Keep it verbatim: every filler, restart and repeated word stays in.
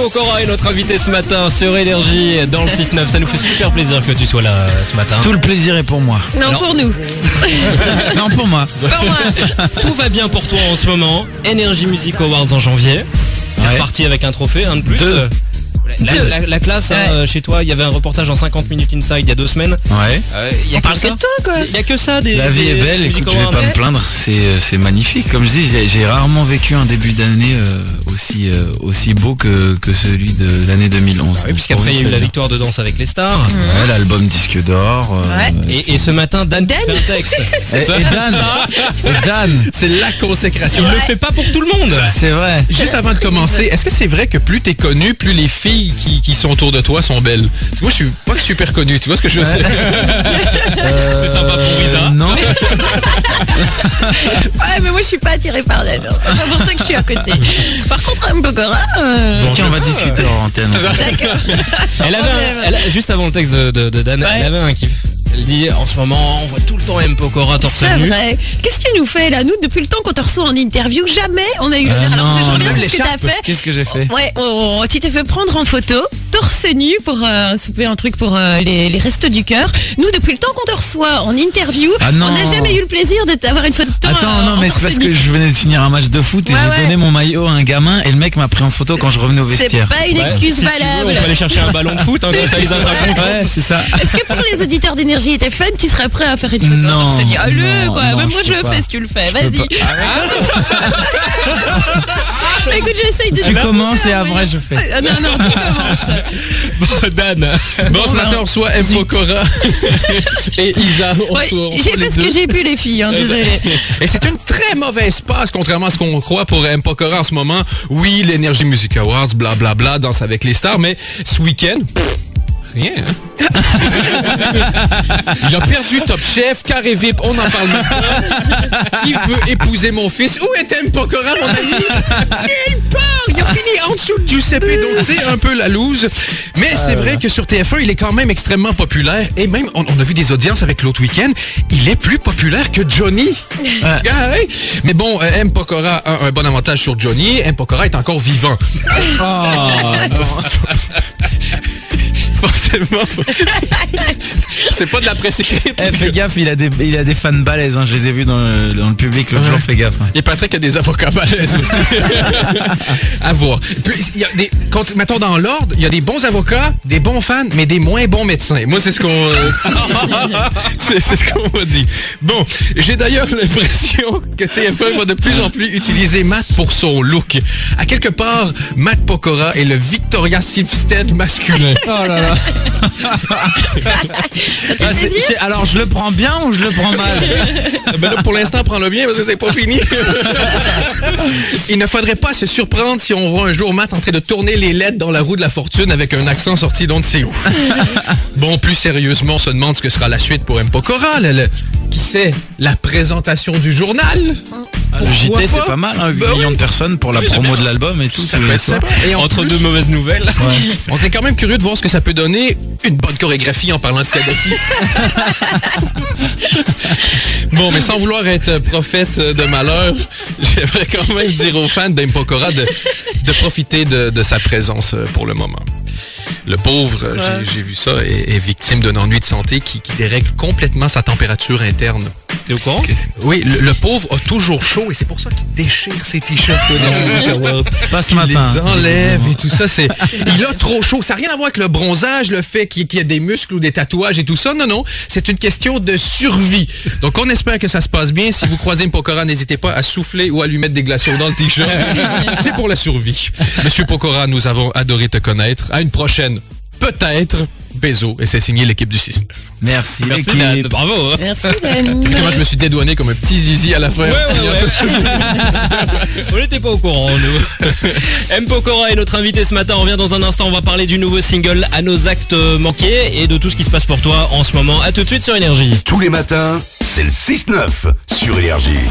Pokora est notre invité ce matin sur Énergie dans le six neuf. Ça nous fait super plaisir que tu sois là ce matin. Tout le plaisir est pour moi. Non, Alors... pour nous. Non, pour moi. Pour moi. Tout va bien pour toi en ce moment. Énergie Music Awards en janvier. T'es ouais. reparti avec un trophée, un de plus. Deux. La, la, la classe, ouais. hein, chez toi, il y avait un reportage en cinquante minutes inside il y a deux semaines. Ouais. Euh, y a On que parle ça. que de toi, quoi. Il n'y a que ça. Des, la vie des, est belle, écoute, je vais pas me plaindre, c'est magnifique. Comme je dis, j'ai rarement vécu un début d'année euh, aussi, euh, aussi beau que, que celui de l'année deux mille onze. Ouais, puisqu'après, il y a eu la victoire de Danse avec les stars. Mmh. Ouais, l'album Disque d'or. Euh, ouais. et, et ce matin, Dan, Dan fait un texte. et, et Dan, Dan. C'est la consécration. Il ne le fait pas pour tout le monde. C'est vrai. Juste avant de commencer, est-ce que c'est vrai que plus t'es connu, plus les filles Qui, qui sont autour de toi sont belles? Parce que moi je suis pas super connu, tu vois ce que je veux ouais. euh... C'est sympa pour Lisa. Non. Ouais, mais moi je suis pas attirée par elle. C'est pour ça que je suis à côté. Par contre, M. Pokora. Euh... Bon, okay, on va discuter en antenne. D'accord. Elle avait un, elle a, juste avant le texte de, de, de Dan, ouais. elle avait un kiff. Elle dit, en ce moment, on voit tout le temps M. Pokora torse nu. C'est vrai. Qu'est-ce que tu nous fais là? Nous, depuis le temps qu'on te reçoit en interview, jamais on a eu l'honneur. Euh, Alors, je reviens sur ce que t'as fait. Qu'est-ce que j'ai fait? Ouais, oh, oh, tu t'es fait prendre en photo, torse nu, pour euh, souper un truc pour euh, les, les restes du cœur. Nous, depuis le temps qu'on te reçoit en interview, ah, on n'a jamais eu le plaisir de t'avoir une photo. Attends, euh, non, mais c'est parce que je venais de finir un match de foot et ouais, j'ai ouais. donné mon maillot à un gamin et le mec m'a pris en photo quand je revenais au vestiaire. C'est pas une excuse ouais. valable. Si tu veux, on va aller chercher un ballon de foot, hein, comme ça, ils en racontent. Ouais, c'est ça. Est-ce que pour les auditeurs d'énergie, était fan, tu serais prêt à faire une photo? Non, dit, ah, le, non, quoi. Non, même moi je, je le pas. fais si tu le fais, vas-y. Ah, écoute, j'essaye de... Tu commences et après je fais. Non, non, tu commences. Bon, Dan, bon, bon ce matin on reçoit M. Pokora et Isa. Ouais, j'ai fait ce que j'ai pu les filles, hein, désolé. Et c'est une très mauvaise passe, contrairement à ce qu'on croit pour M. Pokora en ce moment. Oui, l'Énergie Music Awards, blablabla, bla, bla, Danse avec les stars, mais ce week-end... Rien, hein? Il a perdu Top Chef, Carré Vip, on en parle maintenant. Qui veut épouser mon fils? Où est M. Pokora, mon ami? Nulle part! Il a fini en dessous du C P, donc c'est un peu la loose. Mais euh... c'est vrai que sur T F un, il est quand même extrêmement populaire. Et même, on, on a vu des audiences avec l'autre week-end, il est plus populaire que Johnny. Euh... Ah, ouais. Mais bon, M. Pokora a un bon avantage sur Johnny. M. Pokora est encore vivant. Oh, forcément. C'est pas de la presse écrite. Hey, fais gaffe, il a des, il a des fans balèzes, hein. Je les ai vus dans le, dans le public l'autre ouais. jour, fais gaffe. Hein. Et Patrick a des avocats balèzes aussi. À voir. Puis, y a des, quand, mettons dans l'ordre, il y a des bons avocats, des bons fans, mais des moins bons médecins. Moi, c'est ce qu'on euh, c'est ce qu'on m'a dit. Bon, j'ai d'ailleurs l'impression que T F un va de plus en plus utiliser Matt pour son look. À quelque part, Matt Pokora est le Victoria Silvested masculin. Oh là là. Ah, c est, c est, alors je le prends bien ou je le prends mal? Ben là, pour l'instant prends-le bien parce que c'est pas fini. Il ne faudrait pas se surprendre si on voit un jour Matt en train de tourner les lettres dans la roue de la fortune avec un accent sorti d'on ne sait où. Bon, plus sérieusement, on se demande ce que sera la suite pour M. Pokora. Le, le, qui sait, la présentation du journal? Ah, le J T, c'est pas mal, un hein, bah million oui. de personnes pour la oui, promo de l'album et tout. Ça ça. Et en entre plus, deux mauvaises nouvelles, ouais. on s'est quand même curieux de voir ce que ça peut donner une bonne chorégraphie en parlant de Kadhafi. Bon, mais sans vouloir être prophète de malheur, j'aimerais quand même dire aux fans d'M. Pokora de, de profiter de, de sa présence pour le moment. Le pauvre, ouais. j'ai vu ça, est, est victime d'un ennui de santé qui, qui dérègle complètement sa température interne. T'es au courant? Oui, le, le pauvre a toujours chaud et c'est pour ça qu'il déchire ses t-shirts. Pas ce matin. Il les enlève et tout ça. C'est, il a trop chaud. Ça n'a rien à voir avec le bronzage, le fait qu'il y a des muscles ou des tatouages et tout ça. Non, non. C'est une question de survie. Donc, on espère que ça se passe bien. Si vous croisez M. Pokora, n'hésitez pas à souffler ou à lui mettre des glaçons dans le t-shirt. C'est pour la survie. Monsieur Pokora, nous avons adoré te connaître. À une prochaine. Peut-être. Bézo, et c'est signé l'équipe du six neuf. Merci, merci Dan, bravo. Merci Dan. Moi je me suis dédouané comme un petit zizi à la fin. Ouais, ouais, ouais. On n'était pas au courant nous. M. Pokora est notre invité ce matin. On revient dans un instant, on va parler du nouveau single À nos actes manqués et de tout ce qui se passe pour toi en ce moment. À tout de suite sur Énergie. Tous les matins, c'est le six neuf sur Énergie.